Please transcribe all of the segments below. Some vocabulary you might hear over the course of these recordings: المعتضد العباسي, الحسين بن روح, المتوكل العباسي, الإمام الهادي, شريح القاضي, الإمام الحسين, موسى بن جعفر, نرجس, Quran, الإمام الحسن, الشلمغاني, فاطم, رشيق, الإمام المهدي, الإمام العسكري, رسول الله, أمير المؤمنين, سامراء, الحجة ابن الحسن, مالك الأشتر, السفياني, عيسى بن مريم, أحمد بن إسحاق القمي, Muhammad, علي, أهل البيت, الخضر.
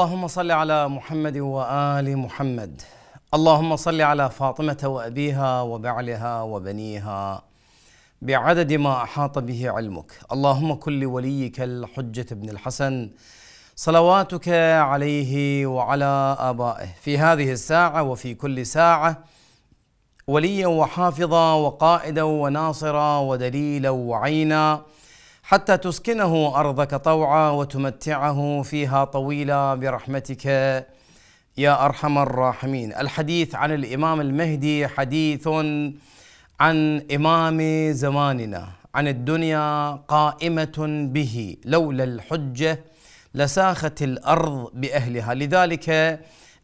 اللهم صل على محمد وآل محمد. اللهم صل على فاطمة وأبيها وبعلها وبنيها بعدد ما أحاط به علمك. اللهم كن لوليك الحجة ابن الحسن صلواتك عليه وعلى آبائه في هذه الساعة وفي كل ساعة، وليا وحافظا وقائدا وناصرا ودليلا وعينا، حتى تسكنه أرضك طوعا وتمتعه فيها طويلا برحمتك يا أرحم الراحمين. الحديث عن الإمام المهدي حديث عن إمام زماننا، عن الدنيا قائمة به، لولا الحجة لساخت الأرض بأهلها. لذلك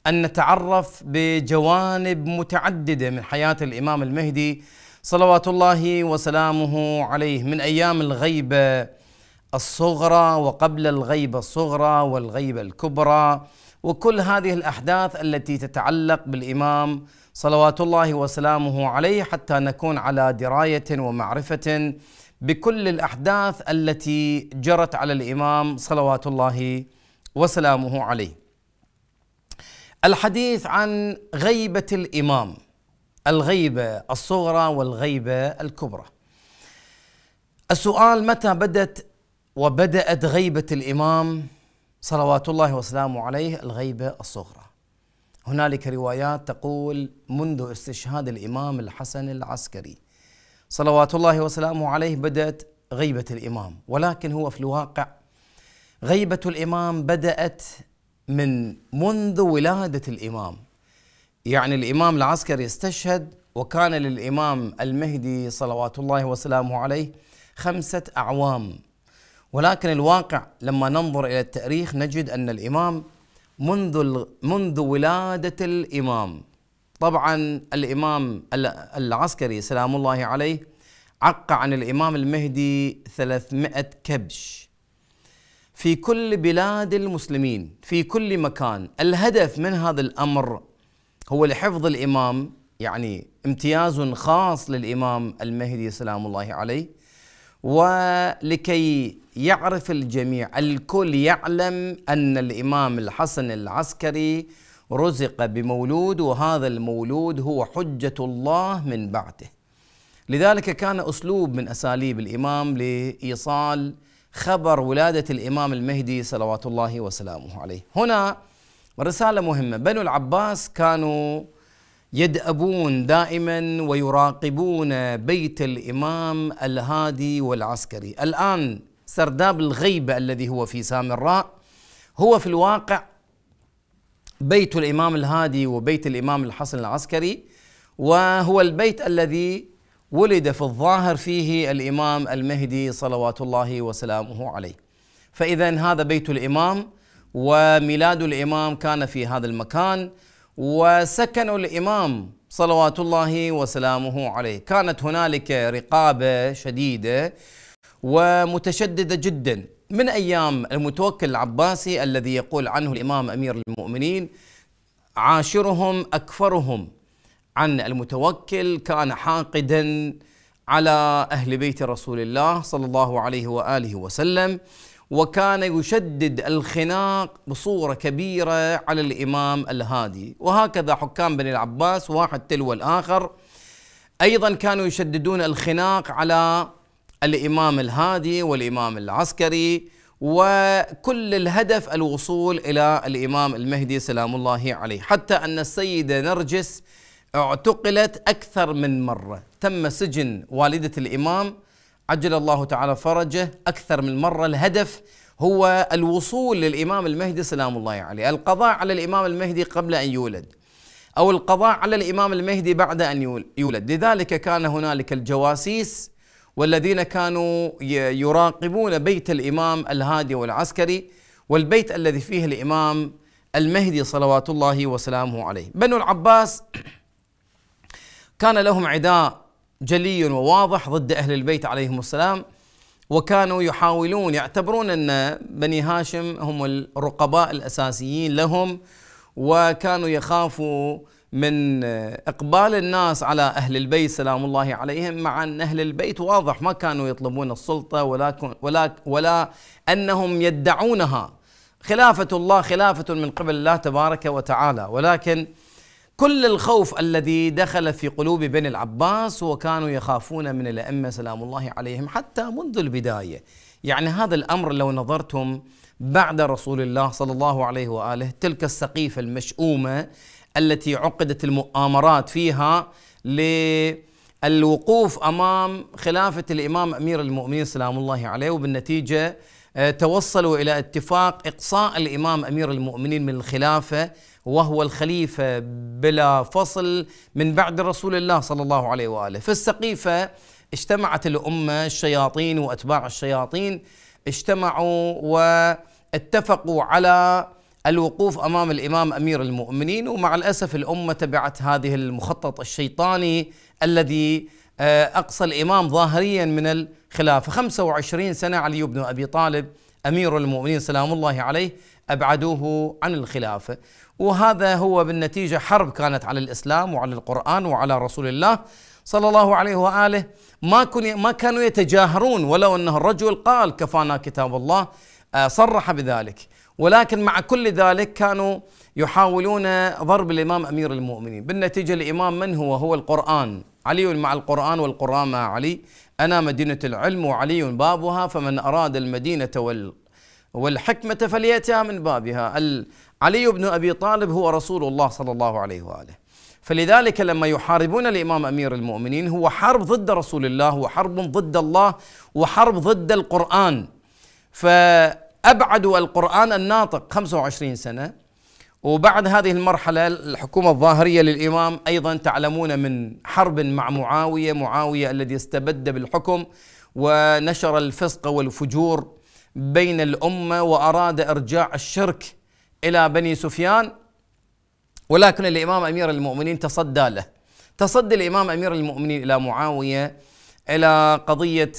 أن نتعرف بجوانب متعددة من حياة الإمام المهدي صلوات الله وسلامه عليه، من أيام الغيبة الصغرى وقبل الغيبة الصغرى والغيبة الكبرى، وكل هذه الأحداث التي تتعلق بالإمام صلوات الله وسلامه عليه، حتى نكون على دراية ومعرفة بكل الأحداث التي جرت على الإمام صلوات الله وسلامه عليه. الحديث عن غيبة الإمام، الغيبة الصغرى والغيبة الكبرى. السؤال: متى بدأت غيبة الإمام صلوات الله وسلامه عليه الغيبة الصغرى؟ هنالك روايات تقول منذ استشهاد الإمام الحسن العسكري صلوات الله وسلامه عليه بدأت غيبة الإمام، ولكن هو في الواقع غيبة الإمام بدأت منذ ولادة الإمام. يعني الإمام العسكري استشهد، وكان للإمام المهدي صلوات الله وسلامه عليه 5 أعوام، ولكن الواقع لما ننظر إلى التاريخ نجد أن الإمام منذ ولادة الإمام. طبعا الإمام العسكري سلام الله عليه عق عن الإمام المهدي 300 كبش في كل بلاد المسلمين، في كل مكان. الهدف من هذا الأمر هو لحفظ الإمام، يعني امتياز خاص للإمام المهدي سلام الله عليه، ولكي يعرف الجميع، الكل يعلم أن الإمام الحسن العسكري رزق بمولود، وهذا المولود هو حجة الله من بعده. لذلك كان أسلوب من أساليب الإمام لإيصال خبر ولادة الإمام المهدي صلوات الله وسلامه عليه. هنا رسالة مهمة: بنو العباس كانوا يدأبون دائما ويراقبون بيت الإمام الهادي والعسكري. الآن سرداب الغيبة الذي هو في سامراء هو في الواقع بيت الإمام الهادي وبيت الإمام الحسن العسكري، وهو البيت الذي ولد في الظاهر فيه الإمام المهدي صلوات الله وسلامه عليه. فإذا هذا بيت الإمام، وميلاد الإمام كان في هذا المكان، وسكن الإمام صلوات الله وسلامه عليه. كانت هنالك رقابة شديدة ومتشددة جدا من أيام المتوكل العباسي الذي يقول عنه الإمام أمير المؤمنين: عاشرهم أكفرهم عن المتوكل، كان حاقدا على أهل بيت رسول الله صلى الله عليه وآله وسلم، وكان يشدد الخناق بصورة كبيرة على الإمام الهادي. وهكذا حكام بني العباس واحد تلو الآخر أيضا كانوا يشددون الخناق على الإمام الهادي والإمام العسكري، وكل الهدف الوصول إلى الإمام المهدي سلام الله عليه. حتى أن السيدة نرجس اعتقلت أكثر من مرة، تم سجن والدة الإمام عجل الله تعالى فرجه أكثر من مرة. الهدف هو الوصول للإمام المهدي سلام الله عليه، القضاء على الإمام المهدي قبل أن يولد، أو القضاء على الإمام المهدي بعد أن يولد. لذلك كان هنالك الجواسيس والذين كانوا يراقبون بيت الإمام الهادي والعسكري، والبيت الذي فيه الإمام المهدي صلوات الله وسلامه عليه. بنو العباس كان لهم عداء جلي وواضح ضد أهل البيت عليهم السلام، وكانوا يحاولون، يعتبرون أن بني هاشم هم الرقباء الأساسيين لهم، وكانوا يخافوا من إقبال الناس على أهل البيت سلام الله عليهم، مع أن أهل البيت واضح ما كانوا يطلبون السلطة ولا أنهم يدعونها، خلافة الله خلافة من قبل الله تبارك وتعالى، ولكن كل الخوف الذي دخل في قلوب بني العباس وكانوا يخافون من الأئمة سلام الله عليهم حتى منذ البداية. يعني هذا الأمر لو نظرتم بعد رسول الله صلى الله عليه وآله تلك السقيفة المشؤومة التي عقدت المؤامرات فيها للوقوف أمام خلافة الإمام أمير المؤمنين سلام الله عليه، وبالنتيجة توصلوا إلى اتفاق إقصاء الإمام أمير المؤمنين من الخلافة وهو الخليفة بلا فصل من بعد رسول الله صلى الله عليه وآله. في السقيفة اجتمعت الأمة، الشياطين وأتباع الشياطين اجتمعوا واتفقوا على الوقوف أمام الإمام أمير المؤمنين، ومع الأسف الأمة تبعت هذه المخطط الشيطاني الذي أقصى الإمام ظاهريا من الخلافة. 25 سنة علي بن أبي طالب أمير المؤمنين سلام الله عليه أبعدوه عن الخلافة، وهذا هو بالنتيجة حرب كانت على الإسلام وعلى القرآن وعلى رسول الله صلى الله عليه وآله. ما كانوا يتجاهرون، ولو أنه الرجل قال كفانا كتاب الله صرح بذلك، ولكن مع كل ذلك كانوا يحاولون ضرب الإمام أمير المؤمنين. بالنتيجة الإمام من هو؟ هو القرآن، علي مع القرآن والقرآن مع علي، أنا مدينة العلم وعلي بابها فمن أراد المدينة والحكمة فليأتها من بابها. علي بن أبي طالب هو رسول الله صلى الله عليه وآله، فلذلك لما يحاربون الإمام أمير المؤمنين هو حرب ضد رسول الله وحرب ضد الله وحرب ضد القرآن، فأبعدوا القرآن الناطق 25 سنة. وبعد هذه المرحلة الحكومة الظاهرية للإمام أيضا تعلمون من حرب مع معاوية، معاوية الذي استبد بالحكم ونشر الفسق والفجور بين الأمة وأراد إرجاع الشرك إلى بني سفيان، ولكن الإمام أمير المؤمنين تصدى له. تصدى الإمام أمير المؤمنين إلى معاوية، إلى قضية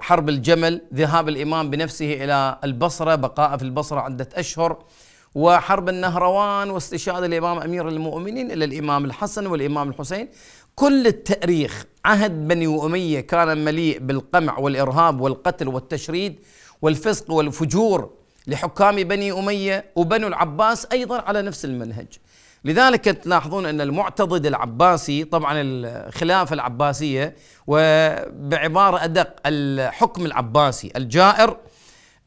حرب الجمل، ذهاب الإمام بنفسه إلى البصرة، بقاء في البصرة عدة أشهر، وحرب النهروان، واستشهاد الإمام أمير المؤمنين إلى الإمام الحسن والإمام الحسين. كل التاريخ عهد بني أمية كان مليء بالقمع والإرهاب والقتل والتشريد والفسق والفجور لحكام بني أمية، وبنو العباس أيضا على نفس المنهج. لذلك تلاحظون أن المعتضد العباسي، طبعا الخلافة العباسية وبعبارة أدق الحكم العباسي الجائر،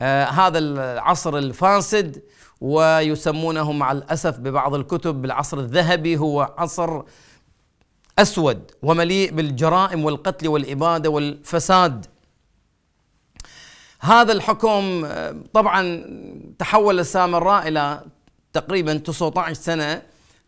هذا العصر الفاسد، ويسمونه مع الأسف ببعض الكتب بالعصر الذهبي، هو عصر أسود ومليء بالجرائم والقتل والإبادة والفساد. هذا الحكم طبعا تحول السامراء إلى تقريبا 19 سنة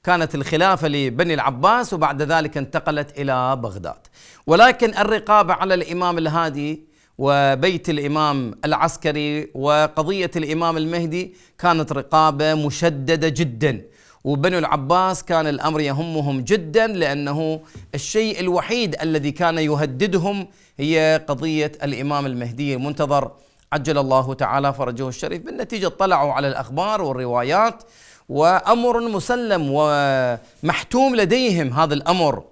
كانت الخلافة لبني العباس، وبعد ذلك انتقلت إلى بغداد. ولكن الرقابة على الإمام الهادي وبيت الإمام العسكري وقضية الإمام المهدي كانت رقابة مشددة جدا، وبنو العباس كان الأمر يهمهم جدا، لأنه الشيء الوحيد الذي كان يهددهم هي قضية الإمام المهدي المنتظر عجل الله تعالى فرجه الشريف. بالنتيجة اطلعوا على الأخبار والروايات، وأمر مسلم ومحتوم لديهم هذا الأمر.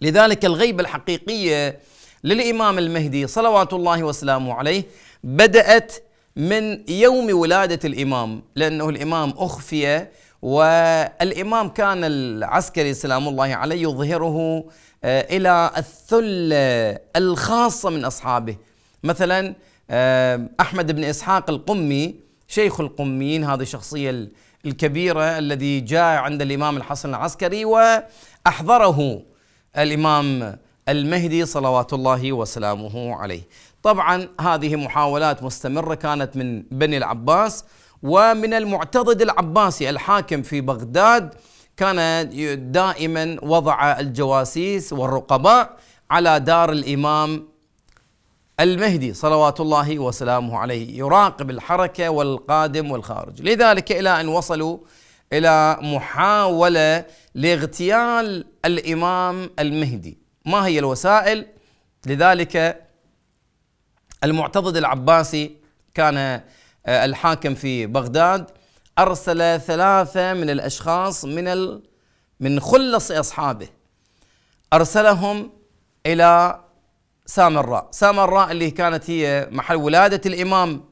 لذلك الغيبة الحقيقية للإمام المهدي صلوات الله وسلامه عليه بدأت من يوم ولادة الإمام، لأنه الإمام أخفي، والإمام كان العسكري سلام الله عليه يظهره إلى الثلة الخاصة من أصحابه، مثلا أحمد بن إسحاق القمي شيخ القميين، هذه الشخصية الكبيرة الذي جاء عند الإمام الحسن العسكري وأحضره الإمام المهدي صلوات الله وسلامه عليه. طبعا هذه محاولات مستمرة كانت من بني العباس، ومن المعتضد العباسي الحاكم في بغداد كان دائما وضع الجواسيس والرقباء على دار الإمام المهدي صلوات الله وسلامه عليه، يراقب الحركة والقادم والخارج. لذلك إلى أن وصلوا إلى محاولة لاغتيال الإمام المهدي. ما هي الوسائل؟ لذلك المعتضد العباسي كان الحاكم في بغداد، أرسل 3 من الأشخاص من خلص أصحابه، أرسلهم إلى سامراء. سامراء اللي كانت هي محل ولادة الإمام،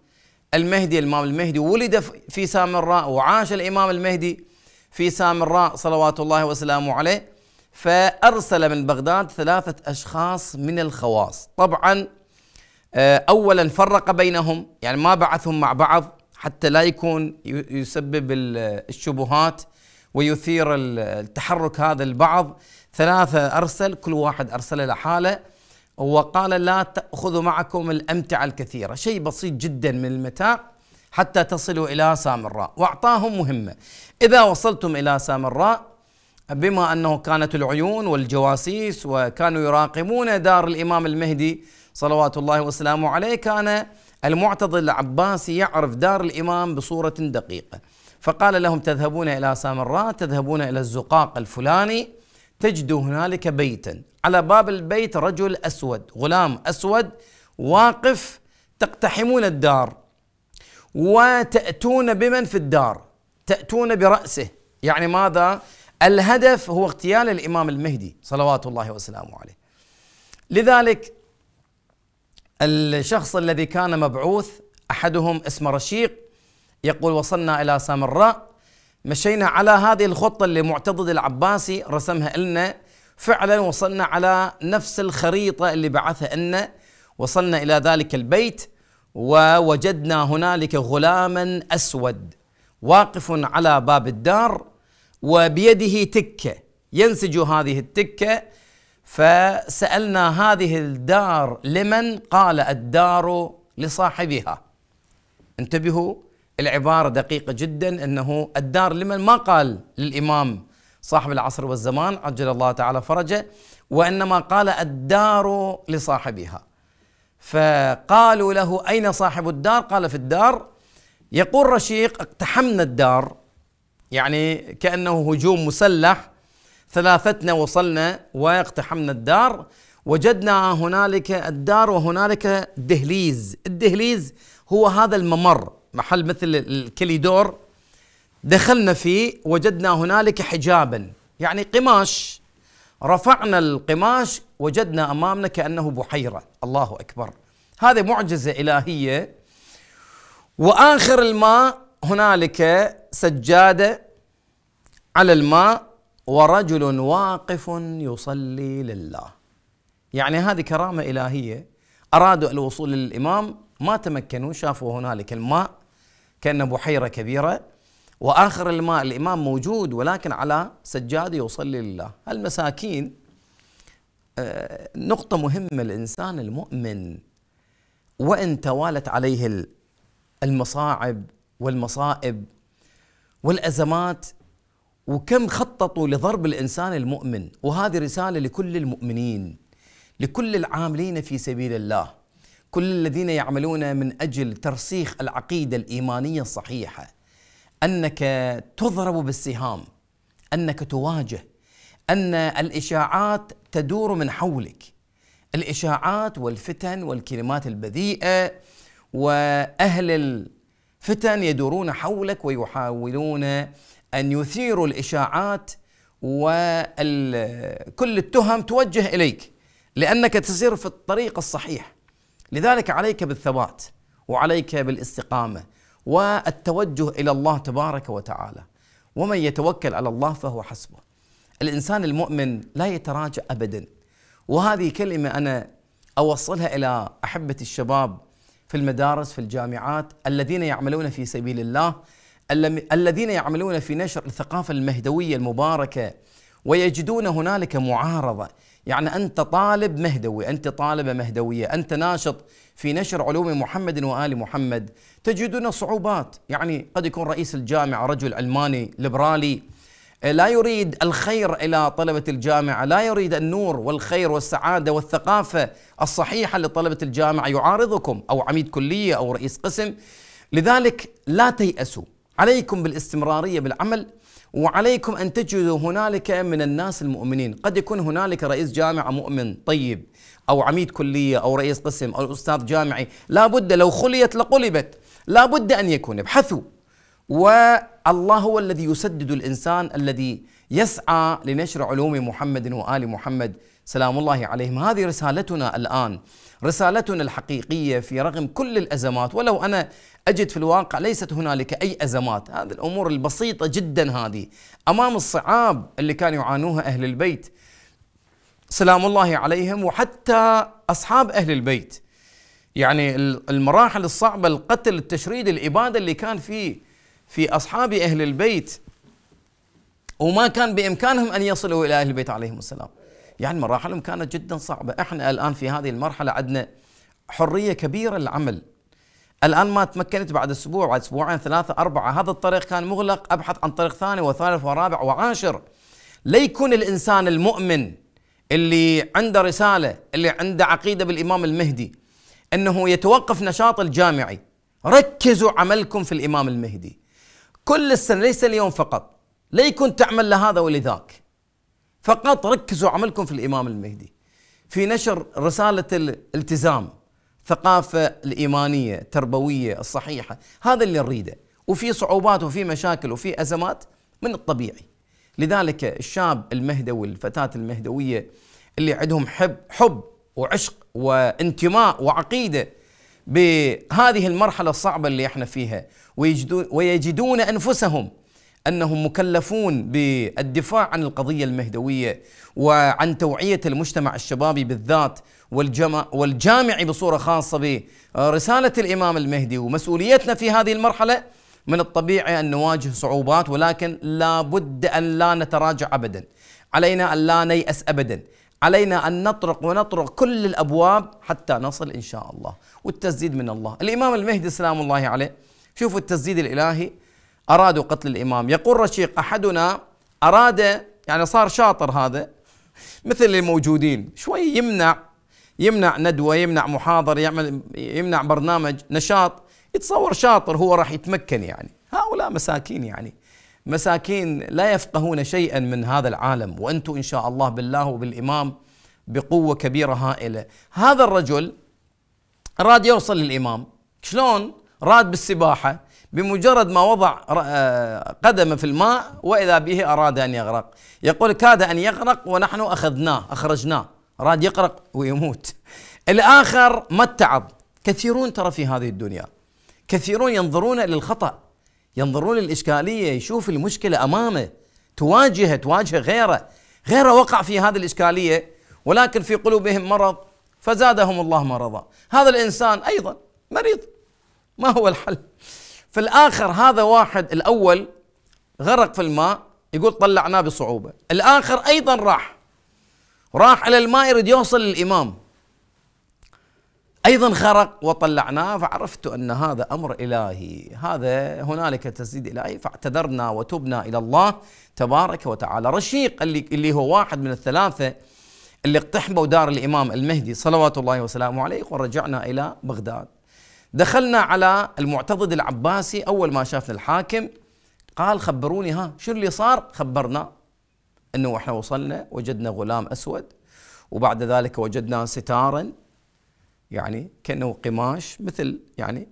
المهدي. الإمام المهدي ولد في سامراء وعاش الإمام المهدي في سامراء صلوات الله وسلامه عليه، فأرسل من بغداد 3 أشخاص من الخواص. طبعا أولا فرق بينهم، يعني ما بعثهم مع بعض حتى لا يكون يسبب الشبهات ويثير التحرك هذا البعض. 3 أرسل، كل واحد أرسل له حالة، وقال لا تأخذوا معكم الأمتعة الكثيرة، شيء بسيط جدا من المتاع حتى تصلوا إلى سامراء. وأعطاهم مهمة، إذا وصلتم إلى سامراء، بما أنه كانت العيون والجواسيس وكانوا يراقبون دار الإمام المهدي صلوات الله وسلامه عليه، كان المعتضد العباسي يعرف دار الإمام بصورة دقيقة، فقال لهم تذهبون إلى سامراء، تذهبون إلى الزقاق الفلاني، تجدوا هنالك بيتا، على باب البيت رجل أسود، غلام أسود واقف، تقتحمون الدار وتأتون بمن في الدار، تأتون برأسه. يعني ماذا؟ الهدف هو اغتيال الإمام المهدي صلوات الله وسلامه عليه. لذلك الشخص الذي كان مبعوث، أحدهم اسمه رشيق، يقول وصلنا إلى سامراء، مشينا على هذه الخطة اللي المعتضد العباسي رسمها لنا، فعلا وصلنا على نفس الخريطة اللي بعثها لنا، وصلنا إلى ذلك البيت ووجدنا هنالك غلاما أسود واقف على باب الدار وبيده تكة ينسج هذه التكة، فسألنا هذه الدار لمن؟ قال الدار لصاحبها. انتبهوا العبارة دقيقة جدا، أنه الدار لمن، ما قال للإمام صاحب العصر والزمان عجل الله تعالى فرجه، وإنما قال الدار لصاحبها. فقالوا له أين صاحب الدار؟ قال في الدار. يقول رشيق اقتحمنا الدار، يعني كأنه هجوم مسلح، 3 وصلنا واقتحمنا الدار، وجدنا هنالك الدار وهنالك دهليز، الدهليز هو هذا الممر، محل مثل الكليدور، دخلنا فيه، وجدنا هنالك حجابا، يعني قماش، رفعنا القماش، وجدنا أمامنا كأنه بحيرة. الله أكبر، هذه معجزة إلهية. وآخر الماء هنالك سجادة على الماء ورجل واقف يصلي لله، يعني هذه كرامة إلهية. أرادوا الوصول للإمام ما تمكنوا، شافوا هنالك الماء كأنه بحيرة كبيرة، وآخر الماء الإمام موجود ولكن على سجادة يصلي لله. المساكين، نقطة مهمة، الإنسان المؤمن وإن توالت عليه المصاعب والمصائب والأزمات، وكم خططوا لضرب الإنسان المؤمن. وهذه رسالة لكل المؤمنين، لكل العاملين في سبيل الله، كل الذين يعملون من أجل ترسيخ العقيدة الإيمانية الصحيحة، أنك تضرب بالسهام، أنك تواجه، أن الإشاعات تدور من حولك، الإشاعات والفتن والكلمات البذيئة، وأهل الفتن يدورون حولك ويحاولون أن يثيروا الإشاعات، وكل التهم توجه إليك لأنك تسير في الطريق الصحيح. لذلك عليك بالثبات وعليك بالاستقامة والتوجه إلى الله تبارك وتعالى، ومن يتوكل على الله فهو حسبه. الإنسان المؤمن لا يتراجع أبدا، وهذه كلمة أنا أوصلها إلى أحبة الشباب في المدارس في الجامعات، الذين يعملون في سبيل الله، الذين يعملون في نشر الثقافة المهدوية المباركة، ويجدون هنالك معارضة. يعني أنت طالب مهدوي، أنت طالبة مهدوية، أنت ناشط في نشر علوم محمد وآل محمد، تجدون صعوبات. يعني قد يكون رئيس الجامعة رجل علماني ليبرالي لا يريد الخير إلى طلبة الجامعة، لا يريد النور والخير والسعادة والثقافة الصحيحة لطلبة الجامعة، يعارضكم، أو عميد كلية أو رئيس قسم. لذلك لا تيأسوا، عليكم بالاستمرارية بالعمل، وعليكم أن تجدوا هنالك من الناس المؤمنين. قد يكون هنالك رئيس جامعة مؤمن طيب، أو عميد كلية أو رئيس قسم أو أستاذ جامعي، لا بد، لو خليت لقلبت، لا بد أن يكون. ابحثوا، والله هو الذي يسدد الإنسان الذي يسعى لنشر علوم محمد وآل محمد سلام الله عليهم. هذه رسالتنا الآن، رسالتنا الحقيقية في رغم كل الأزمات، ولو أنا أجد في الواقع ليست هنالك أي أزمات، هذه الأمور البسيطة جدا هذه أمام الصعاب اللي كانوا يعانوها أهل البيت سلام الله عليهم، وحتى أصحاب أهل البيت، يعني المراحل الصعبة، القتل، التشريد، الإبادة اللي كان في أصحاب أهل البيت، وما كان بإمكانهم أن يصلوا إلى أهل البيت عليهم السلام، يعني مراحلهم كانت جدا صعبة. احنا الآن في هذه المرحلة عندنا حرية كبيرة للعمل. الآن ما تمكنت بعد أسبوع، بعد أسبوعين، ثلاثة، أربعة، هذا الطريق كان مغلق، أبحث عن طريق ثاني وثالث ورابع وعاشر. ليكون الإنسان المؤمن اللي عنده رسالة، اللي عنده عقيدة بالإمام المهدي، أنه يتوقف نشاط الجامعي. ركزوا عملكم في الإمام المهدي كل السنة، ليس اليوم فقط، ليكن تعمل لهذا ولذاك فقط. ركزوا عملكم في الإمام المهدي في نشر رسالة الالتزام، ثقافة الإيمانية التربوية الصحيحة، هذا اللي نريده. وفي صعوبات وفي مشاكل وفي أزمات من الطبيعي، لذلك الشاب المهدوي، الفتاة المهدوية اللي عندهم حب وعشق وانتماء وعقيدة بهذه المرحلة الصعبة اللي احنا فيها، ويجدون أنفسهم أنهم مكلفون بالدفاع عن القضية المهدوية وعن توعية المجتمع الشبابي بالذات والجامعي بصورة خاصة برسالة الإمام المهدي. ومسؤوليتنا في هذه المرحلة من الطبيعي أن نواجه صعوبات، ولكن لا بد أن لا نتراجع أبدا، علينا أن لا نيأس أبدا، علينا أن نطرق ونطرق كل الأبواب حتى نصل إن شاء الله. والتسديد من الله. الإمام المهدي سلام الله عليه، شوفوا التسديد الإلهي، أرادوا قتل الإمام. يقول رشيق: أحدنا أراد، يعني صار شاطر هذا مثل الموجودين شوي، يمنع ندوة، يمنع محاضر، يمنع برنامج نشاط، يتصور شاطر هو راح يتمكن. يعني هؤلاء مساكين، يعني مساكين لا يفقهون شيئا من هذا العالم، وأنتم إن شاء الله بالله وبالإمام بقوة كبيرة هائلة. هذا الرجل راد يوصل للإمام، شلون؟ راد بالسباحة، بمجرد ما وضع قدمه في الماء وإذا به أراد أن يغرق. يقول: كاد أن يغرق ونحن أخذناه أخرجناه. راد يغرق ويموت. الآخر ما اتعب. كثيرون ترى في هذه الدنيا، كثيرون ينظرون للخطأ، ينظرون للإشكالية، يشوف المشكلة أمامه، تواجه غيره وقع في هذه الإشكالية، ولكن في قلوبهم مرض فزادهم الله مرضا. هذا الإنسان أيضا مريض، ما هو الحل؟ فالآخر هذا واحد، الأول غرق في الماء، يقول طلعناه بصعوبة. الآخر أيضا راح على الماء يريد يوصل للإمام، أيضا غرق وطلعناه. فعرفت أن هذا أمر إلهي، هذا هنالك تسديد إلهي، فاعتذرنا وتبنا إلى الله تبارك وتعالى. رشيق اللي هو واحد من الثلاثة اللي اقتحموا دار الإمام المهدي صلوات الله وسلامه عليه، ورجعنا إلى بغداد. دخلنا على المعتضد العباسي، أول ما شافنا الحاكم قال: خبروني شو اللي صار؟ خبرنا أنه إحنا وصلنا وجدنا غلام أسود، وبعد ذلك وجدنا ستارا، يعني كأنه قماش، مثل يعني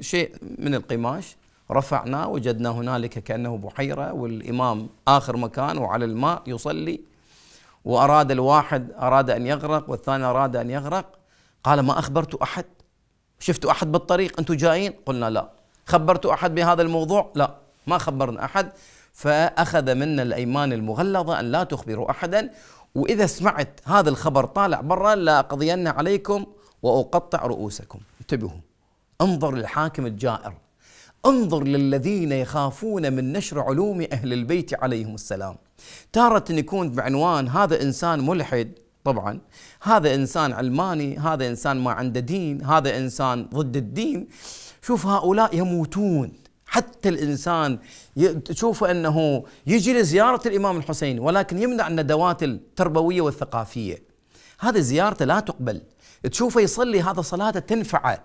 شيء من القماش، رفعنا وجدنا هنالك كأنه بحيرة، والإمام آخر مكان وعلى الماء يصلي، وأراد الواحد أراد أن يغرق والثاني أراد أن يغرق. قال: ما أخبرت أحد؟ شفتوا أحد بالطريق أنتم جايين؟ قلنا: لا. خبرتوا أحد بهذا الموضوع؟ لا، ما خبرنا أحد. فأخذ منا الأيمان المغلظة أن لا تخبروا أحدا، وإذا سمعت هذا الخبر طالع برا لا أقضين عليكم وأقطع رؤوسكم. انتبهوا، انظر للحاكم الجائر، انظر للذين يخافون من نشر علوم أهل البيت عليهم السلام. تارة يكون بعنوان هذا إنسان ملحد، طبعا هذا إنسان علماني، هذا إنسان ما عنده دين، هذا إنسان ضد الدين. شوف هؤلاء يموتون، حتى الإنسان تشوف أنه يجي لزيارة الإمام الحسين ولكن يمنع الندوات التربوية والثقافية، هذا زيارته لا تقبل. تشوفه يصلي، هذا صلاته تنفعه.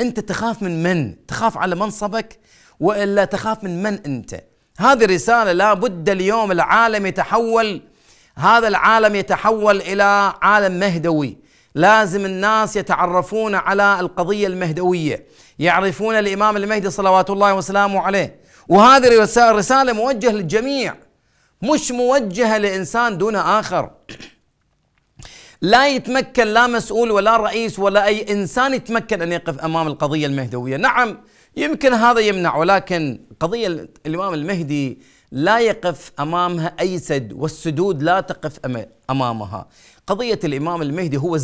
أنت تخاف من؟ تخاف على منصبك وإلا تخاف من أنت؟ هذه رسالة لا بد اليوم العالم يتحول، هذا العالم يتحول إلى عالم مهدوي. لازم الناس يتعرفون على القضية المهدوية، يعرفون الإمام المهدي صلوات الله وسلامه عليه. وهذه الرسالة موجهة للجميع، مش موجهة لإنسان دون آخر. لا يتمكن لا مسؤول ولا رئيس ولا أي إنسان يتمكن أن يقف أمام القضية المهدوية. نعم يمكن هذا يمنع، ولكن قضية الإمام المهدي لا يقف أمامها أي سد، والسدود لا تقف أمامها. قضية الإمام المهدي هو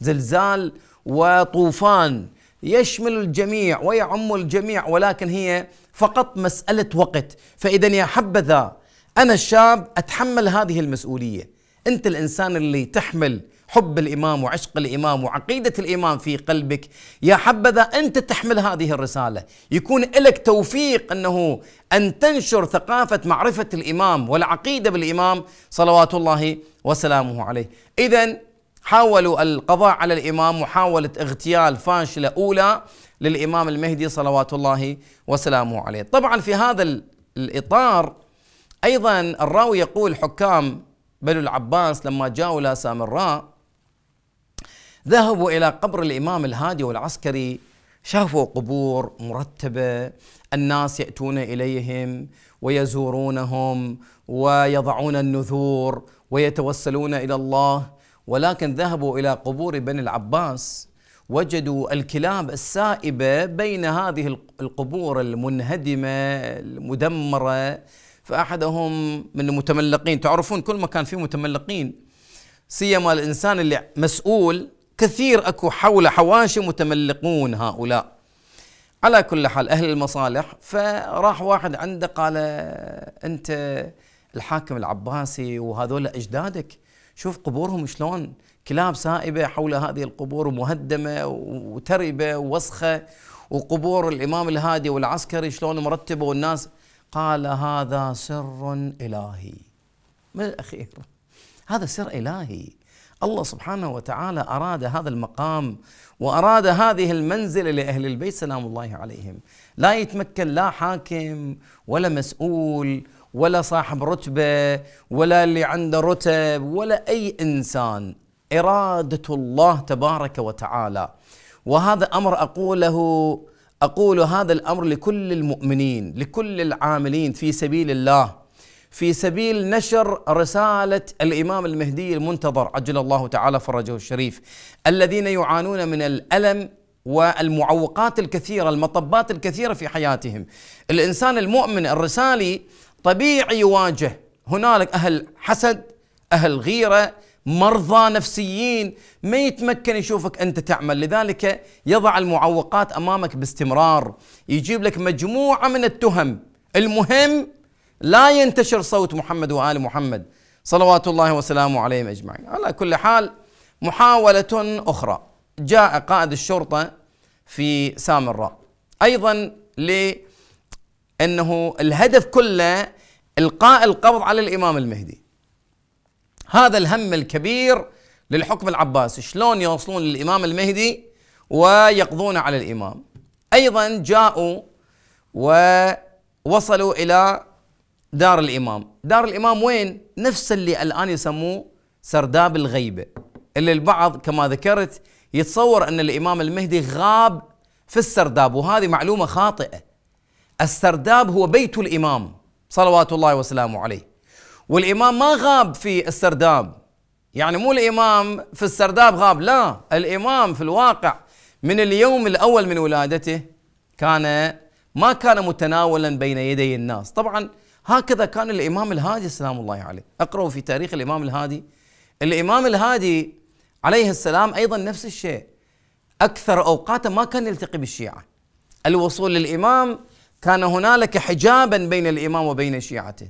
زلزال وطوفان يشمل الجميع ويعم الجميع، ولكن هي فقط مسألة وقت. فإذا يا حبذا أنا الشاب أتحمل هذه المسؤولية. أنت الإنسان اللي تحمل حب الإمام وعشق الإمام وعقيدة الإمام في قلبك، يا حبذا أنت تحمل هذه الرسالة، يكون لك توفيق أنه أن تنشر ثقافة معرفة الإمام والعقيدة بالإمام صلوات الله وسلامه عليه. إذن حاولوا القضاء على الإمام وحاولة اغتيال فاشلة أولى للإمام المهدي صلوات الله وسلامه عليه. طبعا في هذا الإطار أيضا الراوي يقول حكام بنو العباس لما جاءوا إلى سامراء ذهبوا إلى قبر الإمام الهادي والعسكري، شافوا قبور مرتبة، الناس يأتون إليهم ويزورونهم ويضعون النذور ويتوسلون إلى الله، ولكن ذهبوا إلى قبور بني العباس وجدوا الكلاب السائبة بين هذه القبور المنهدمة المدمرة. فأحدهم من المتملقين، تعرفون كل ما كان فيه متملقين، سيما الإنسان اللي مسؤول كثير أكو حوله حواشي متملقون هؤلاء. على كل حال أهل المصالح، فراح واحد عنده قال أنت الحاكم العباسي وهذول أجدادك، شوف قبورهم شلون كلاب سائبة حول هذه القبور ومهدمة وتربة ووسخة، وقبور الإمام الهادي والعسكري شلون مرتبة والناس. قال هذا سر إلهي. من الأخير هذا سر إلهي، الله سبحانه وتعالى أراد هذا المقام وأراد هذه المنزلة لأهل البيت سلام الله عليهم. لا يتمكن لا حاكم ولا مسؤول ولا صاحب رتبة ولا اللي عنده رتب ولا أي إنسان، إرادة الله تبارك وتعالى. وهذا أمر أقول هذا الأمر لكل المؤمنين، لكل العاملين في سبيل الله، في سبيل نشر رسالة الإمام المهدي المنتظر عجل الله تعالى فرجه الشريف، الذين يعانون من الألم والمعوقات الكثيرة، المطبات الكثيرة في حياتهم. الإنسان المؤمن الرسالي طبيعي يواجه هنالك أهل حسد، أهل غيرة، مرضى نفسيين، ما يتمكن يشوفك أنت تعمل، لذلك يضع المعوقات أمامك باستمرار، يجيب لك مجموعة من التهم. المهم لا ينتشر صوت محمد وآل محمد صلوات الله وسلامه عليهم أجمعين. على كل حال محاولة أخرى، جاء قائد الشرطة في سامراء أيضا لأنه الهدف كله إلقاء القبض على الإمام المهدي. هذا الهم الكبير للحكم العباسي، شلون يوصلون للإمام المهدي ويقضون على الإمام. أيضا جاءوا ووصلوا إلى دار الإمام. دار الإمام وين؟ نفس اللي الآن يسموه سرداب الغيبة، اللي البعض كما ذكرت يتصور أن الإمام المهدي غاب في السرداب، وهذه معلومة خاطئة. السرداب هو بيت الإمام صلوات الله وسلامه عليه، والإمام ما غاب في السرداب، يعني مو الإمام في السرداب غاب، لا، الإمام في الواقع من اليوم الأول من ولادته ما كان متناولا بين يدي الناس. طبعا هكذا كان الإمام الهادي سلام الله عليه. اقرأوا في تاريخ الإمام الهادي عليه السلام أيضا نفس الشيء، أكثر أوقاته ما كان يلتقي بالشيعة. الوصول للإمام كان هنالك حجابا بين الإمام وبين شيعته.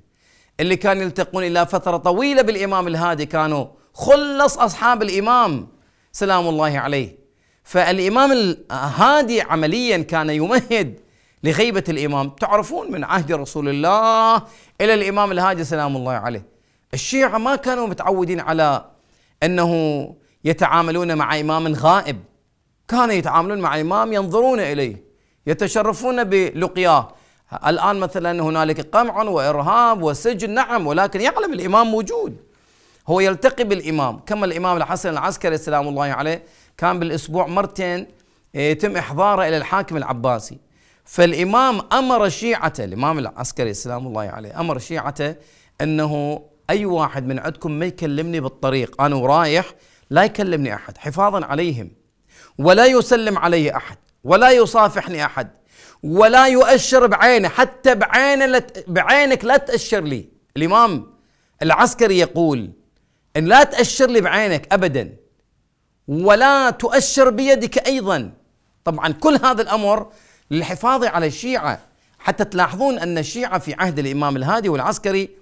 اللي كانوا يلتقون إلى فترة طويلة بالإمام الهادي كانوا خلص أصحاب الإمام سلام الله عليه. فالإمام الهادي عمليا كان يمهد لغيبة الإمام. تعرفون من عهد رسول الله إلى الإمام الهادي سلام الله عليه، الشيعة ما كانوا متعودين على أنه يتعاملون مع إمام غائب، كانوا يتعاملون مع إمام ينظرون إليه، يتشرفون بلقياه. الآن مثلا هنالك قمع وإرهاب وسجن، نعم، ولكن يعلم الإمام موجود، هو يلتقي بالإمام. كما الإمام الحسن العسكري سلام الله عليه كان بالأسبوع مرتين يتم إحضاره إلى الحاكم العباسي. فالإمام أمر شيعته، الإمام العسكري سلام الله عليه أمر شيعته أنه أي واحد من عندكم ما يكلمني بالطريق أنا ورايح، لا يكلمني أحد حفاظا عليهم، ولا يسلم علي أحد، ولا يصافحني أحد، ولا يؤشر بعينه، حتى بعينك لا تأشر لي. الإمام العسكري يقول إن لا تأشر لي بعينك أبدا، ولا تؤشر بيدك أيضا. طبعا كل هذا الأمر للحفاظ على الشيعة، حتى تلاحظون أن الشيعة في عهد الإمام الهادي والعسكري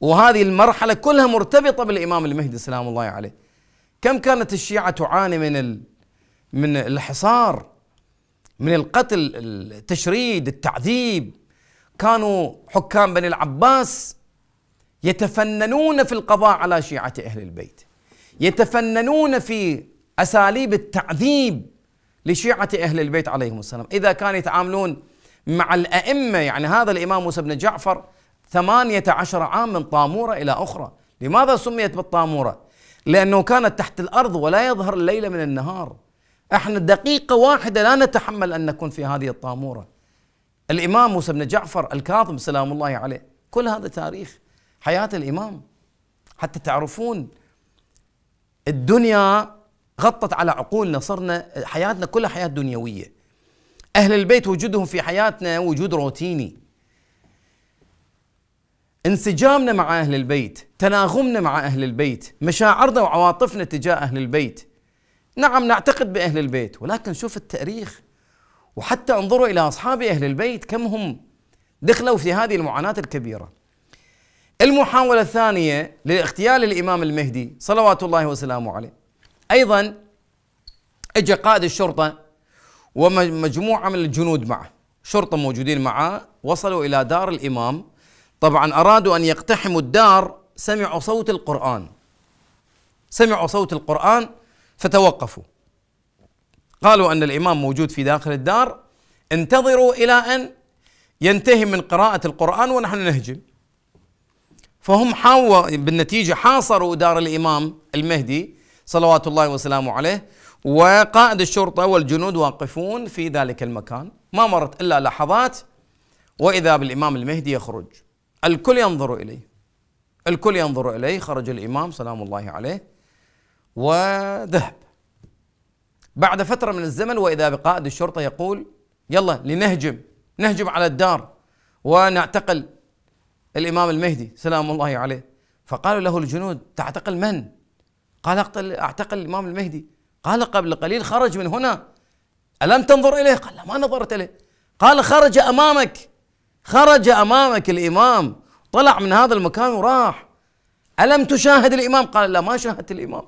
وهذه المرحلة كلها مرتبطة بالإمام المهدي سلام الله عليه. كم كانت الشيعة تعاني من الحصار، من القتل، التشريد، التعذيب. كانوا حكام بني العباس يتفننون في القضاء على شيعة أهل البيت، يتفننون في أساليب التعذيب لشيعة أهل البيت عليهم السلام. إذا كانوا يتعاملون مع الأئمة، يعني هذا الإمام موسى بن جعفر 18 عام من طامورة إلى أخرى. لماذا سميت بالطامورة؟ لأنه كانت تحت الأرض ولا يظهر الليل من النهار. احنا دقيقة واحدة لا نتحمل أن نكون في هذه الطامورة. الإمام موسى بن جعفر الكاظم سلام الله عليه، كل هذا تاريخ حياة الإمام، حتى تعرفون الدنيا غطت على عقولنا، صرنا حياتنا كلها حياة دنيوية. أهل البيت وجودهم في حياتنا وجود روتيني. انسجامنا مع أهل البيت، تناغمنا مع أهل البيت، مشاعرنا وعواطفنا تجاه أهل البيت. نعم نعتقد بأهل البيت، ولكن شوف التاريخ، وحتى انظروا إلى أصحاب أهل البيت كم هم دخلوا في هذه المعاناة الكبيرة. المحاولة الثانية لاغتيال الإمام المهدي صلوات الله وسلامه عليه، أيضا اجى قائد الشرطة ومجموعة من الجنود معه، شرطة موجودين معه، وصلوا إلى دار الإمام. طبعا أرادوا أن يقتحموا الدار، سمعوا صوت القرآن، سمعوا صوت القرآن فتوقفوا. قالوا أن الإمام موجود في داخل الدار، انتظروا إلى أن ينتهي من قراءة القرآن ونحن نهجم. فهم حاولوا، بالنتيجة حاصروا دار الإمام المهدي صلوات الله وسلامه عليه، وقائد الشرطة والجنود واقفون في ذلك المكان. ما مرت إلا لحظات وإذا بالإمام المهدي يخرج، الكل ينظر إليه، الكل ينظر إليه. خرج الإمام سلام الله عليه وذهب. بعد فترة من الزمن وإذا بقائد الشرطة يقول يلا لنهجم، نهجم على الدار ونعتقل الإمام المهدي سلام الله عليه. فقالوا له الجنود تعتقل من؟ قال أعتقل الإمام المهدي. قال قبل قليل خرج من هنا، ألم تنظر إليه؟ قال لا ما نظرت إليه. قال خرج أمامك، خرج أمامك الإمام، طلع من هذا المكان وراح، ألم تشاهد الإمام؟ قال لا ما شاهدت الإمام.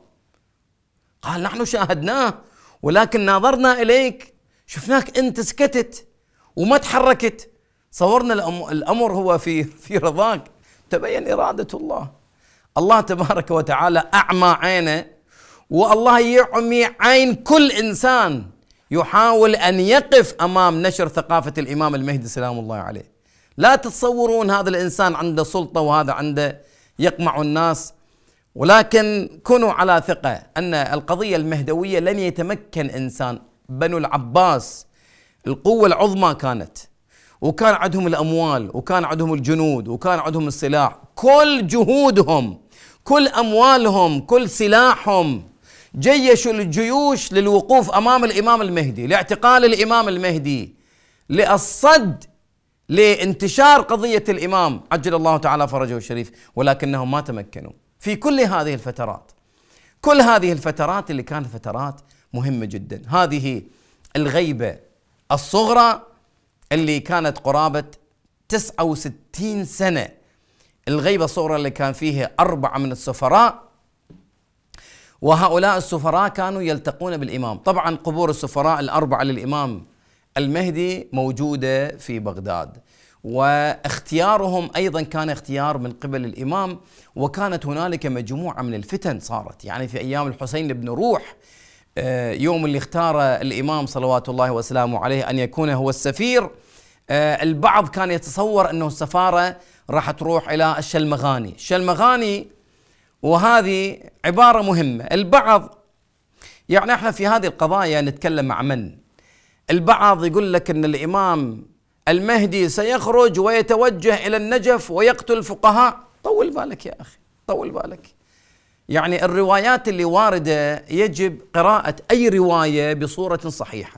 قال نحن شاهدناه ولكن ناظرنا إليك، شفناك أنت سكتت وما تحركت، صورنا الأمر هو في رضاك. تبين إرادة الله، الله تبارك وتعالى أعمى عينه، والله يعمي عين كل إنسان يحاول أن يقف أمام نشر ثقافة الإمام المهدي سلام الله عليه. لا تتصورون هذا الإنسان عنده سلطة وهذا عنده يقمع الناس، ولكن كونوا على ثقة أن القضية المهدوية لن يتمكن إنسان. بنو العباس القوة العظمى كانت، وكان عندهم الأموال، وكان عندهم الجنود، وكان عندهم السلاح. كل جهودهم، كل أموالهم، كل سلاحهم جيشوا الجيوش للوقوف أمام الإمام المهدي، لاعتقال الإمام المهدي، للصد، لانتشار قضية الإمام عجل الله تعالى فرجه الشريف. ولكنهم ما تمكنوا في كل هذه الفترات، كل هذه الفترات اللي كانت فترات مهمة جدا. هذه الغيبة الصغرى اللي كانت قرابة 69 سنة، الغيبة الصغرى اللي كان فيها 4 من السفراء، وهؤلاء السفراء كانوا يلتقون بالإمام. طبعا قبور السفراء ال4 للإمام المهدي موجودة في بغداد، واختيارهم أيضا كان اختيار من قبل الإمام. وكانت هنالك مجموعة من الفتن صارت، يعني في أيام الحسين بن روح، يوم اللي اختار الإمام صلوات الله وسلامه عليه أن يكون هو السفير، البعض كان يتصور أنه السفارة راح تروح إلى الشلمغاني. الشلمغاني، وهذه عبارة مهمة، البعض يعني احنا في هذه القضايا نتكلم مع من؟ البعض يقول لك أن الإمام المهدي سيخرج ويتوجه إلى النجف ويقتل الفقهاء. طول بالك يا أخي، طول بالك. يعني الروايات اللي واردة يجب قراءة أي رواية بصورة صحيحة.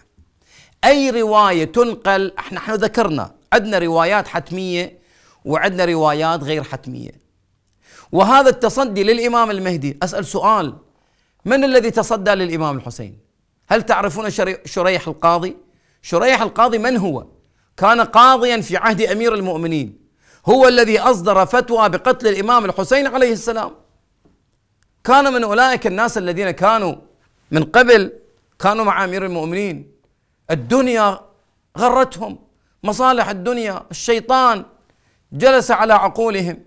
أي رواية تنقل، نحن ذكرنا عندنا روايات حتمية وعندنا روايات غير حتمية. وهذا التصدي للإمام المهدي، أسأل سؤال، من الذي تصدى للإمام الحسين؟ هل تعرفون شريح القاضي؟ شريح القاضي من هو؟ كان قاضيا في عهد أمير المؤمنين، هو الذي أصدر فتوى بقتل الإمام الحسين عليه السلام. كان من أولئك الناس الذين كانوا من قبل كانوا مع أمير المؤمنين، الدنيا غرتهم، مصالح الدنيا، الشيطان جلس على عقولهم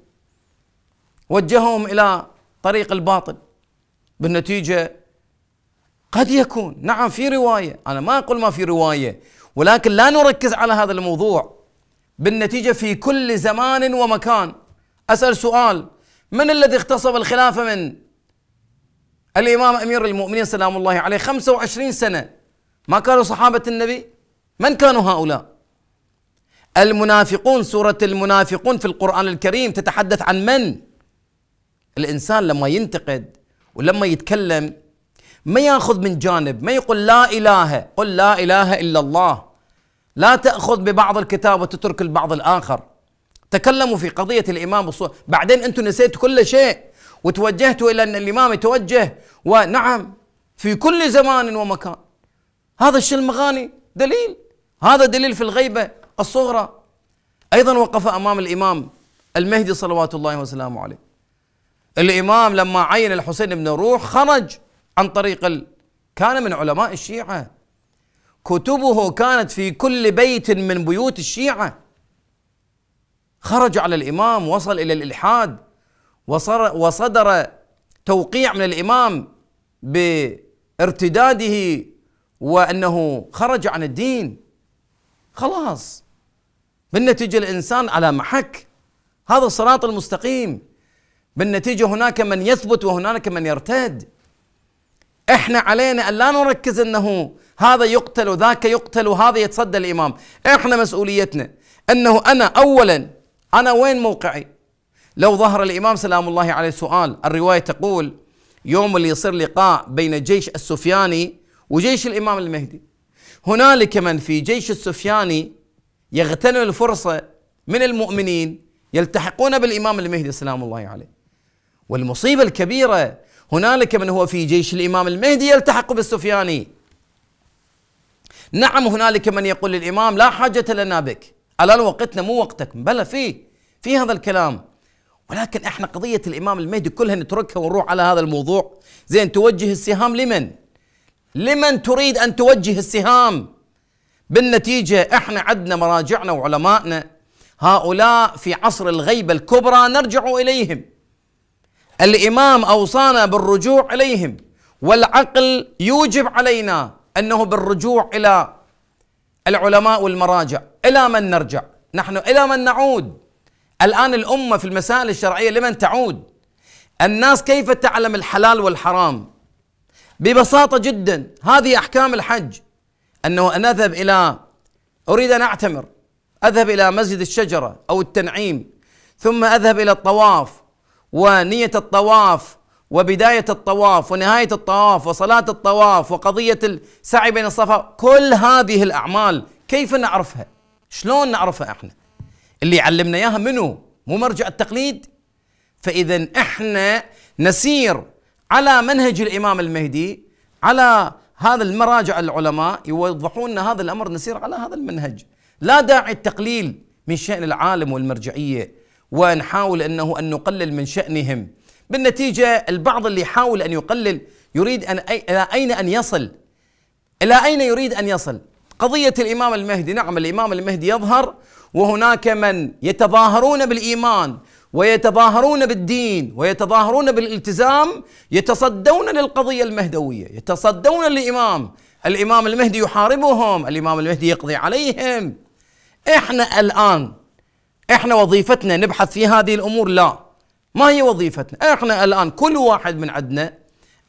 وجههم إلى طريق الباطل. بالنتيجة قد يكون، نعم، في رواية، أنا ما أقول ما في رواية، ولكن لا نركز على هذا الموضوع. بالنتيجة في كل زمان ومكان. أسأل سؤال، من الذي اغتصب الخلافة من الإمام أمير المؤمنين سلام الله عليه 25 سنة؟ ما كانوا صحابة النبي؟ من كانوا هؤلاء؟ المنافقون، سورة المنافقون في القرآن الكريم تتحدث عن من؟ الإنسان لما ينتقد ولما يتكلم ما يأخذ من جانب، ما يقول لا إله، قل لا إله إلا الله، لا تأخذ ببعض الكتاب وتترك البعض الآخر. تكلموا في قضية الإمام والصوفية، بعدين أنتم نسيتوا كل شيء وتوجهتوا إلى أن الإمام يتوجه، ونعم في كل زمان ومكان. هذا الشلمغاني دليل، هذا دليل في الغيبة الصغرى. أيضا وقف أمام الإمام المهدي صلوات الله وسلامه عليه. الإمام لما عين الحسين بن روح خرج عن طريق كان من علماء الشيعة، كتبه كانت في كل بيت من بيوت الشيعة. خرج على الإمام، وصل إلى الإلحاد، وصدر توقيع من الإمام بارتداده وأنه خرج عن الدين. خلاص، بالنتيجة الإنسان على محك، هذا الصراط المستقيم. بالنتيجة هناك من يثبت وهناك من يرتد. احنا علينا أن لا نركز أنه هذا يقتل وذاك يقتل وهذا يتصدى الإمام. احنا مسؤوليتنا أنه أنا أولا، أنا وين موقعي؟ لو ظهر الإمام سلام الله عليه، سؤال، الرواية تقول يوم اللي يصير لقاء بين جيش السفياني وجيش الإمام المهدي، هنالك من في جيش السفياني يغتنم الفرصة من المؤمنين يلتحقون بالإمام المهدي سلام الله عليه. والمصيبة الكبيرة هنالك من هو في جيش الإمام المهدي يلتحق بالسفياني. نعم، هنالك من يقول للإمام لا حاجة لنا بك، الآن وقتنا مو وقتك. بلى، في هذا الكلام، ولكن احنا قضية الإمام المهدي كلها نتركها ونروح على هذا الموضوع. زين، توجه السهام لمن؟ لمن تريد أن توجه السهام؟ بالنتيجة احنا عندنا مراجعنا وعلمائنا، هؤلاء في عصر الغيبة الكبرى نرجع إليهم. الإمام أوصانا بالرجوع إليهم، والعقل يوجب علينا أنه بالرجوع إلى العلماء والمراجع. إلى من نرجع؟ نحن إلى من نعود؟ الآن الأمة في المسائل الشرعية لمن تعود؟ الناس كيف تعلم الحلال والحرام؟ ببساطة جدا، هذه أحكام الحج، أنه أنا أذهب إلى، أريد أن أعتمر، أذهب إلى مسجد الشجرة أو التنعيم، ثم أذهب إلى الطواف، ونية الطواف وبداية الطواف ونهاية الطواف وصلاة الطواف وقضية السعي بين الصفا. كل هذه الأعمال كيف نعرفها؟ شلون نعرفها احنا؟ اللي علمنا اياها منو؟ مو مرجع التقليد. فإذا احنا نسير على منهج الإمام المهدي، على هذا المراجع العلماء يوضحون لنا هذا الأمر، نسير على هذا المنهج. لا داعي التقليل من شأن العالم والمرجعية، ونحاول أنه أن نقلل من شأنهم. بالنتيجة البعض اللي يحاول أن يقلل يريد أن إلى أين أن يصل؟ إلى أين يريد أن يصل؟ قضية الإمام المهدي، نعم الإمام المهدي يظهر، وهناك من يتظاهرون بالإيمان ويتظاهرون بالدين ويتظاهرون بالالتزام، يتصدون للقضية المهدوية، يتصدون للإمام. الإمام المهدي يحاربهم، الإمام المهدي يقضي عليهم. إحنا الآن احنا وظيفتنا نبحث في هذه الامور؟ لا، ما هي وظيفتنا. احنا الان كل واحد من عندنا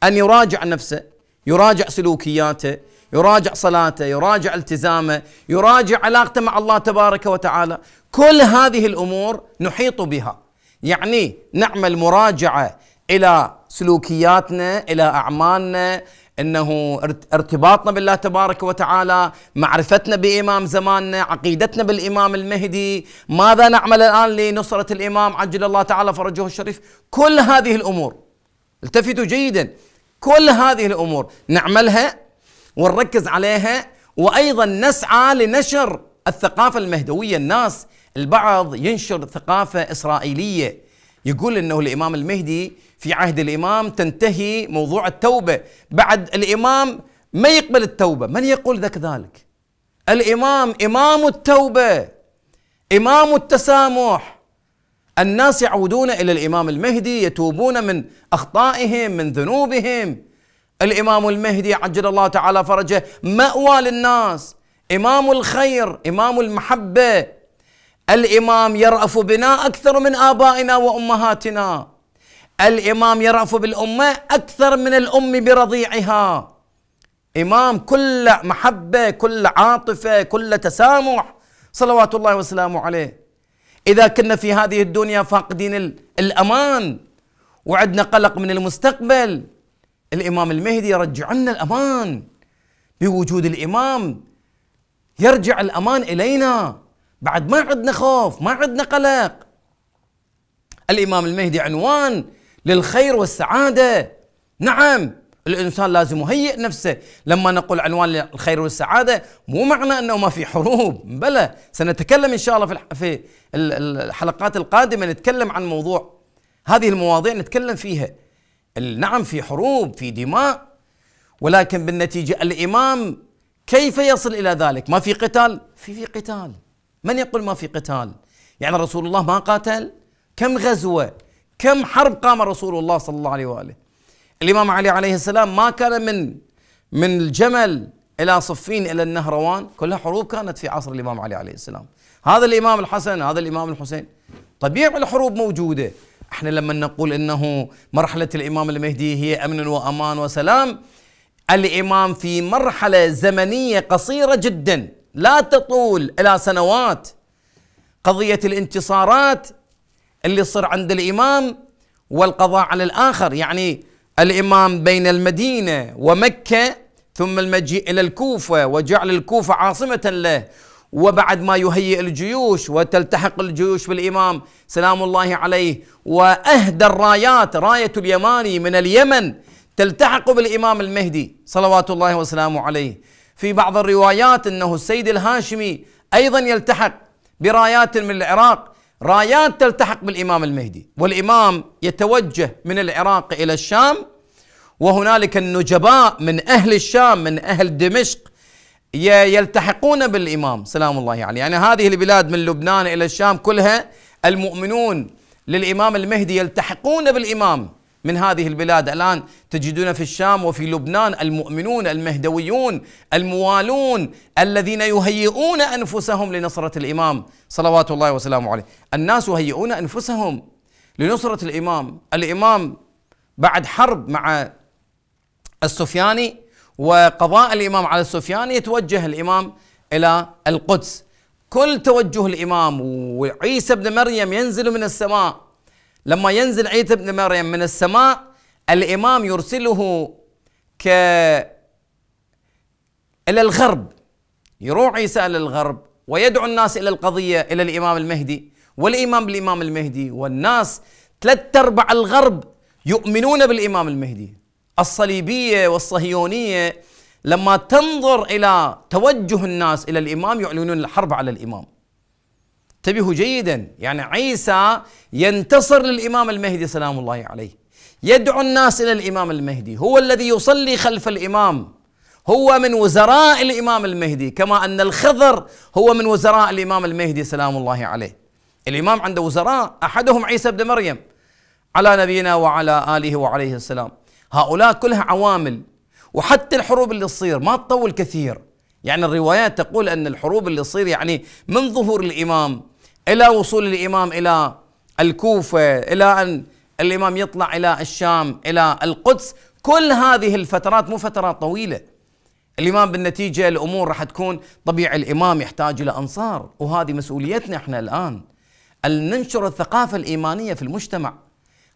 ان يراجع نفسه، يراجع سلوكياته، يراجع صلاته، يراجع التزامه، يراجع علاقته مع الله تبارك وتعالى. كل هذه الامور نحيط بها. يعني نعمل مراجعة إلى سلوكياتنا، إلى أعمالنا، إنه ارتباطنا بالله تبارك وتعالى، معرفتنا بإمام زماننا، عقيدتنا بالإمام المهدي، ماذا نعمل الآن لنصرة الإمام عجل الله تعالى فرجه الشريف. كل هذه الأمور، التفتوا جيدا، كل هذه الأمور نعملها ونركز عليها، وأيضا نسعى لنشر الثقافة المهدوية. الناس البعض ينشر ثقافة إسرائيلية، يقول أنه الإمام المهدي في عهد الإمام تنتهي موضوع التوبة، بعد الإمام ما يقبل التوبة. من يقول ذلك؟ الإمام إمام التوبة، إمام التسامح. الناس يعودون إلى الإمام المهدي، يتوبون من أخطائهم، من ذنوبهم. الإمام المهدي عجل الله تعالى فرجه مأوى للناس، إمام الخير، إمام المحبة. الإمام يرأف بنا أكثر من آبائنا وأمهاتنا، الإمام يرأف بالأمة أكثر من الأم برضيعها. إمام كل محبة، كل عاطفة، كل تسامح، صلوات الله وسلامه عليه. إذا كنا في هذه الدنيا فاقدين الأمان وعدنا قلق من المستقبل، الإمام المهدي يرجع لنا الأمان. بوجود الإمام يرجع الأمان إلينا، بعد ما عدنا خوف، ما عدنا قلق. الإمام المهدي عنوان للخير والسعادة. نعم، الإنسان لازم يهيئ نفسه. لما نقول عنوان للخير والسعادة مو معنى أنه ما في حروب، بلى. سنتكلم إن شاء الله في الحلقات القادمة، نتكلم عن موضوع هذه المواضيع، نتكلم فيها. نعم، في حروب، في دماء، ولكن بالنتيجة الإمام كيف يصل إلى ذلك؟ ما في قتال؟ في قتال. من يقول ما في قتال؟ يعني رسول الله ما قاتل؟ كم غزوة، كم حرب قام رسول الله صلى الله عليه وآله. الإمام علي عليه السلام ما كان من الجمل إلى صفين إلى النهروان، كلها حروب كانت في عصر الإمام علي عليه السلام. هذا الإمام الحسن، هذا الإمام الحسين، طبيعي الحروب موجودة. احنا لما نقول إنه مرحلة الإمام المهدي هي أمن وأمان وسلام، الإمام في مرحلة زمنية قصيرة جدا لا تطول إلى سنوات. قضية الانتصارات اللي صار عند الإمام والقضاء على الآخر، يعني الإمام بين المدينة ومكة، ثم المجيء إلى الكوفة وجعل الكوفة عاصمة له، وبعد ما يهيئ الجيوش وتلتحق الجيوش بالإمام سلام الله عليه، وأهدى الرايات، راية اليماني من اليمن تلتحق بالإمام المهدي صلوات الله وسلامه عليه. في بعض الروايات أنه السيد الهاشمي أيضا يلتحق برايات من العراق، رايات تلتحق بالإمام المهدي، والإمام يتوجه من العراق إلى الشام، وهنالك النجباء من أهل الشام، من أهل دمشق، يلتحقون بالإمام سلام الله عليه. يعني هذه البلاد من لبنان إلى الشام كلها المؤمنون للإمام المهدي يلتحقون بالإمام من هذه البلاد. الآن تجدون في الشام وفي لبنان المؤمنون المهدويون الموالون الذين يهيئون أنفسهم لنصرة الإمام صلوات الله وسلامه عليه. الناس يهيئون أنفسهم لنصرة الإمام. الإمام بعد حرب مع السفياني وقضاء الإمام على السفياني، يتوجه الإمام إلى القدس. كل توجه الإمام، وعيسى بن مريم ينزل من السماء. لما ينزل عيسى بن مريم من السماء، الإمام يرسله إلى الغرب، يروح عيسى إلى الغرب ويدعو الناس إلى القضية، إلى الإمام المهدي والإيمان بالإمام المهدي. والناس ثلاثة أرباع الغرب يؤمنون بالإمام المهدي. الصليبية والصهيونية لما تنظر إلى توجه الناس إلى الإمام يعلنون الحرب على الإمام. انتبهوا جيدا، يعني عيسى ينتصر للإمام المهدي سلام الله عليه، يدعو الناس إلى الإمام المهدي، هو الذي يصلي خلف الإمام، هو من وزراء الإمام المهدي، كما أن الخضر هو من وزراء الإمام المهدي سلام الله عليه. الإمام عنده وزراء، أحدهم عيسى بن مريم على نبينا وعلى آله وعليه السلام. هؤلاء كلها عوامل، وحتى الحروب اللي تصير ما تطول كثير. يعني الروايات تقول أن الحروب اللي تصير يعني من ظهور الإمام إلى وصول الإمام إلى الكوفة، إلى أن الإمام يطلع إلى الشام، إلى القدس، كل هذه الفترات مو فترات طويلة. الإمام بالنتيجة الأمور راح تكون طبيعي. الإمام يحتاج إلى أنصار، وهذه مسؤوليتنا إحنا الآن أن ننشر الثقافة الإيمانية في المجتمع.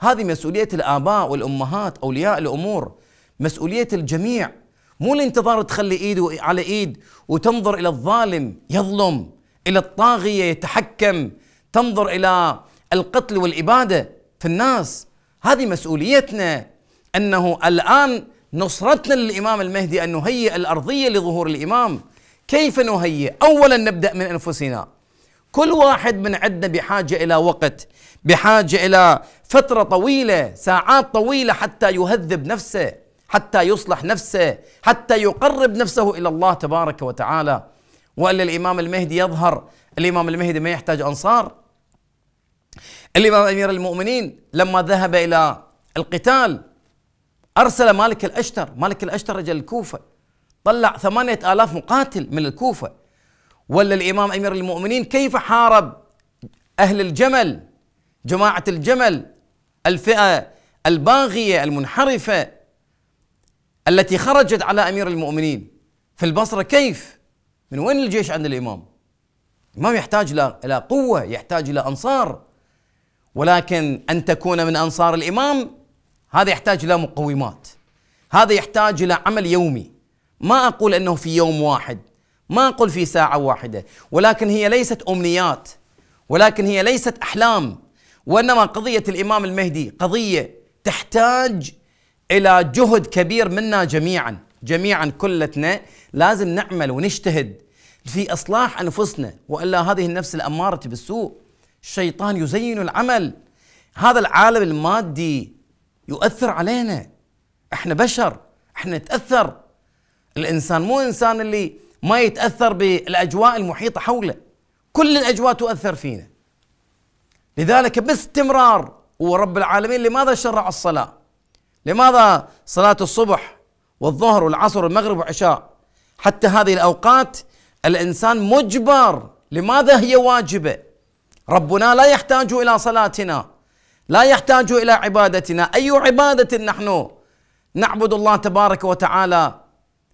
هذه مسؤولية الآباء والأمهات، أولياء الأمور، مسؤولية الجميع، مو الانتظار تخلي إيد على إيد وتنظر إلى الظالم يظلم، إلى الطاغية يتحكم، تنظر إلى القتل والإبادة في الناس. هذه مسؤوليتنا، أنه الآن نصرتنا للإمام المهدي أن نهيئ الأرضية لظهور الإمام. كيف نهيئ؟ أولا نبدأ من أنفسنا، كل واحد من عندنا بحاجة إلى وقت، بحاجة إلى فترة طويلة، ساعات طويلة، حتى يهذب نفسه، حتى يصلح نفسه، حتى يقرب نفسه إلى الله تبارك وتعالى. وإلا الإمام المهدي يظهر، الإمام المهدي ما يحتاج أنصار. الإمام أمير المؤمنين لما ذهب إلى القتال أرسل مالك الأشتر، مالك الأشتر رجل الكوفة، طلع 8000 مقاتل من الكوفة. ولا الإمام أمير المؤمنين كيف حارب أهل الجمل، جماعة الجمل، الفئة الباغية المنحرفة التي خرجت على أمير المؤمنين في البصرة؟ كيف؟ من وين الجيش عند الإمام؟ الإمام يحتاج إلى قوة، يحتاج إلى أنصار، ولكن أن تكون من أنصار الإمام هذا يحتاج إلى مقومات، هذا يحتاج إلى عمل يومي. ما أقول أنه في يوم واحد، ما أقول في ساعة واحدة، ولكن هي ليست أمنيات، ولكن هي ليست أحلام، وإنما قضية الإمام المهدي قضية تحتاج إلى جهد كبير منا جميعا، جميعا كلتنا لازم نعمل ونجتهد في إصلاح أنفسنا، وإلا هذه النفس الأمارة بالسوء، الشيطان يزين العمل. هذا العالم المادي يؤثر علينا، احنا بشر، احنا نتأثر. الإنسان مو إنسان اللي ما يتأثر بالأجواء المحيطة حوله، كل الأجواء تؤثر فينا. لذلك باستمرار، ورب العالمين لماذا شرع الصلاة؟ لماذا صلاة الصبح والظهر والعصر والمغرب والعشاء؟ حتى هذه الأوقات الإنسان مجبر، لماذا هي واجبة؟ ربنا لا يحتاج إلى صلاتنا، لا يحتاج إلى عبادتنا. أي عبادة نحن نعبد الله تبارك وتعالى؟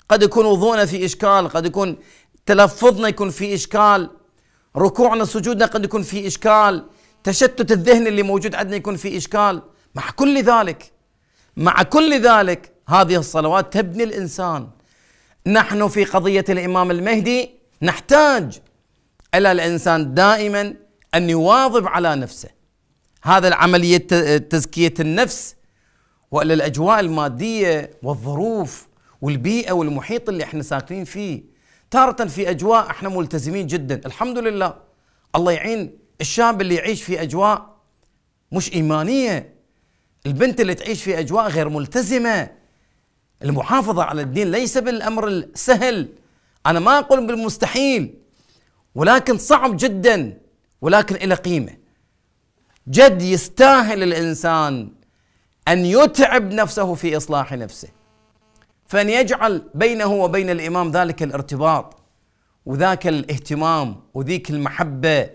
قد يكون وضوءنا في إشكال، قد يكون تلفظنا يكون في إشكال، ركوعنا سجودنا قد يكون في إشكال، تشتت الذهن اللي موجود عندنا يكون في إشكال. مع كل ذلك هذه الصلوات تبني الإنسان. نحن في قضية الإمام المهدي نحتاج إلى الإنسان دائما أن يواظب على نفسه، هذا العملية تزكية النفس، وإلى الأجواء المادية والظروف والبيئة والمحيط اللي احنا ساكنين فيه. تارة في أجواء احنا ملتزمين جدا، الحمد لله، الله يعين الشاب اللي يعيش في أجواء مش إيمانية، البنت اللي تعيش في أجواء غير ملتزمة. المحافظة على الدين ليس بالأمر السهل، أنا ما أقول بالمستحيل، ولكن صعب جدا، ولكن إلى قيمة. جد يستاهل الإنسان أن يتعب نفسه في إصلاح نفسه، فأن يجعل بينه وبين الإمام ذلك الارتباط وذاك الاهتمام وذيك المحبة.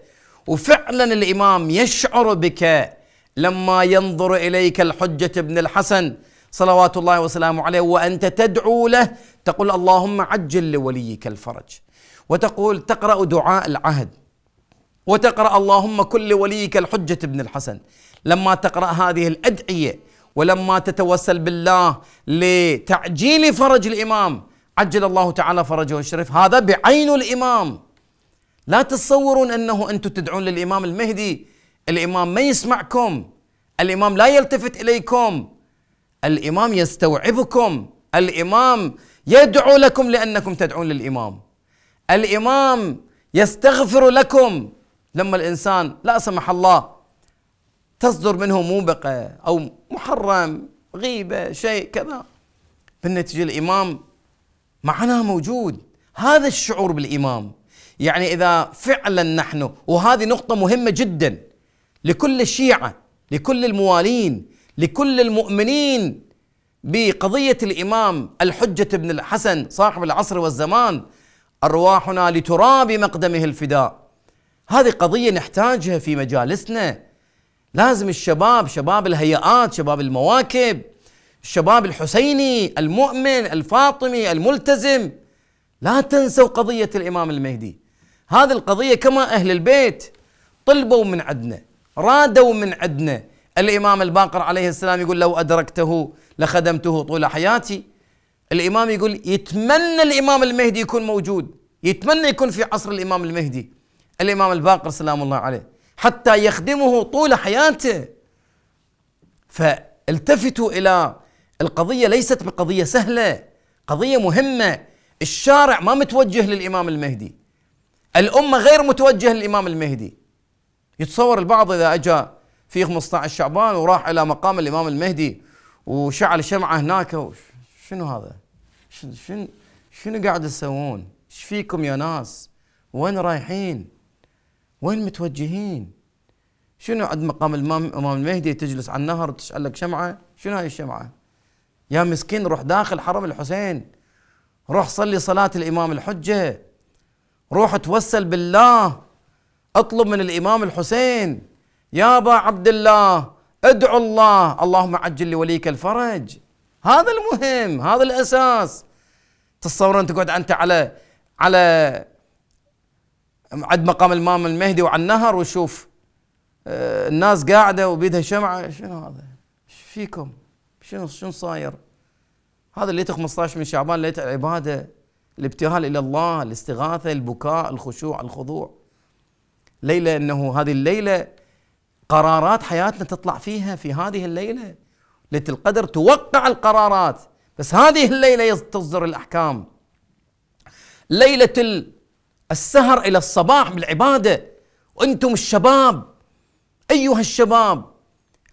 وفعلا الإمام يشعر بك لما ينظر إليك الحجة ابن الحسن صلوات الله وسلامه عليه وأنت تدعو له، تقول اللهم عجل لوليك الفرج، وتقول تقرأ دعاء العهد، وتقرأ اللهم كن لوليك الحجة ابن الحسن. لما تقرأ هذه الأدعية ولما تتوسل بالله لتعجيل فرج الإمام، عجل الله تعالى فرجه الشريف، هذا بعين الإمام. لا تتصورون أنه أنتم تدعون للإمام المهدي الإمام ما يسمعكم، الإمام لا يلتفت إليكم، الإمام يستوعبكم، الإمام يدعو لكم لأنكم تدعون للإمام، الإمام يستغفر لكم. لما الإنسان لا سمح الله تصدر منه موبقة أو محرم، غيبة، شيء كذا، بالنتيجة الإمام معنا موجود. هذا الشعور بالإمام، يعني إذا فعلا نحن، وهذه نقطة مهمة جدا لكل الشيعة، لكل الموالين، لكل المؤمنين بقضية الإمام الحجة بن الحسن صاحب العصر والزمان، أرواحنا لتراب مقدمه الفداء. هذه قضية نحتاجها في مجالسنا. لازم الشباب، شباب الهيئات، شباب المواكب، الشباب الحسيني المؤمن الفاطمي الملتزم، لا تنسوا قضية الإمام المهدي. هذه القضية كما أهل البيت طلبوا من عندنا، رادوا من عندنا. الإمام الباقر عليه السلام يقول لو أدركته لخدمته طول حياتي. الإمام يقول يتمنى الإمام المهدي يكون موجود، يتمنى يكون في عصر الإمام المهدي الإمام الباقر سلام الله عليه حتى يخدمه طول حياته. فالتفتوا إلى القضية، ليست بقضية سهلة، قضية مهمة. الشارع ما متوجه للإمام المهدي، الأمة غير متوجه للإمام المهدي. يتصور البعض إذا أجى في 15 شعبان وراح إلى مقام الإمام المهدي وشعل شمعة هناك، شنو هذا؟ شنو قاعد تسوون؟ ايش فيكم يا ناس؟ وين رايحين؟ وين متوجهين؟ شنو عند مقام الإمام المهدي تجلس على النهر وتشعل لك شمعة؟ شنو هاي الشمعة؟ يا مسكين روح داخل حرم الحسين، روح صلي صلاة الإمام الحجة، روح توسل بالله، اطلب من الإمام الحسين يا أبا عبد الله ادعو الله اللهم عجل لوليك الفرج. هذا المهم، هذا الأساس. تتصورون تقعد أنت على عند مقام الإمام المهدي وعلى النهر وتشوف الناس قاعدة وبيدها شمعة، شنو هذا؟ ايش فيكم؟ شنو صاير؟ هذا ليت 15 من شعبان، ليت العبادة، الابتهال إلى الله، الاستغاثة، البكاء، الخشوع، الخضوع. ليلة أنه هذه الليلة قرارات حياتنا تطلع فيها، في هذه الليلة ليلة القدر توقع القرارات، بس هذه الليلة تصدر الأحكام. ليلة السهر إلى الصباح بالعبادة. وأنتم الشباب، أيها الشباب،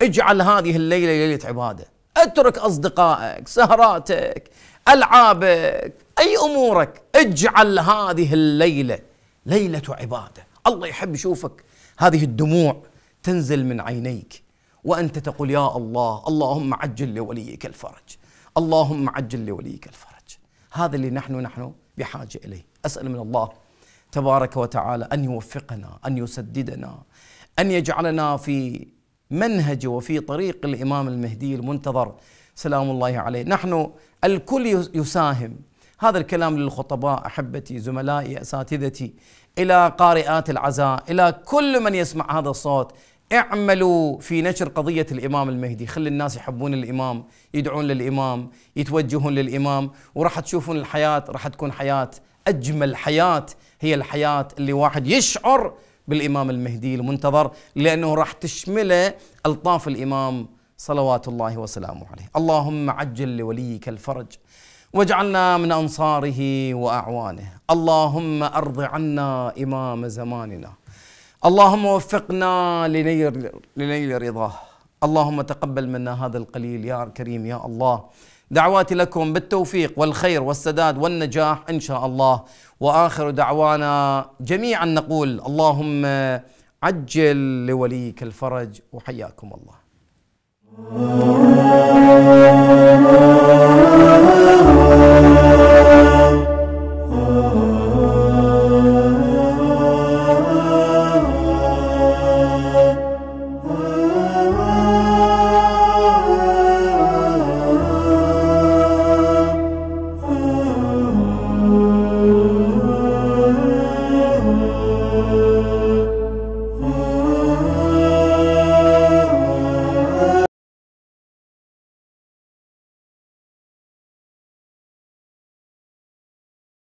اجعل هذه الليلة ليلة عبادة. اترك أصدقائك، سهراتك، ألعابك، أي أمورك، اجعل هذه الليلة ليلة عبادة. الله يحب يشوفك هذه الدموع تنزل من عينيك وأنت تقول يا الله اللهم عجل لوليك الفرج، اللهم عجل لوليك الفرج. هذا اللي نحن بحاجة إليه. أسأل من الله تبارك وتعالى أن يوفقنا، أن يسددنا، أن يجعلنا في منهج وفي طريق الإمام المهدي المنتظر سلام الله عليه. نحن الكل يساهم. هذا الكلام للخطباء أحبتي، زملائي، أساتذتي، إلى قارئات العزاء، إلى كل من يسمع هذا الصوت. اعملوا في نشر قضية الإمام المهدي، خلي الناس يحبون الإمام، يدعون للإمام، يتوجهون للإمام، وراح تشوفون الحياة راح تكون حياة أجمل حياة، هي الحياة اللي واحد يشعر بالإمام المهدي المنتظر، لأنه راح تشمله ألطاف الإمام صلوات الله وسلامه عليه. اللهم عجل لوليك الفرج واجعلنا من أنصاره وأعوانه. اللهم أرض عنا إمام زماننا. اللهم وفقنا لنيل رضاه. اللهم تقبل منا هذا القليل يا كريم يا الله. دعواتي لكم بالتوفيق والخير والسداد والنجاح إن شاء الله. وآخر دعوانا جميعا نقول اللهم عجل لوليك الفرج، وحياكم الله.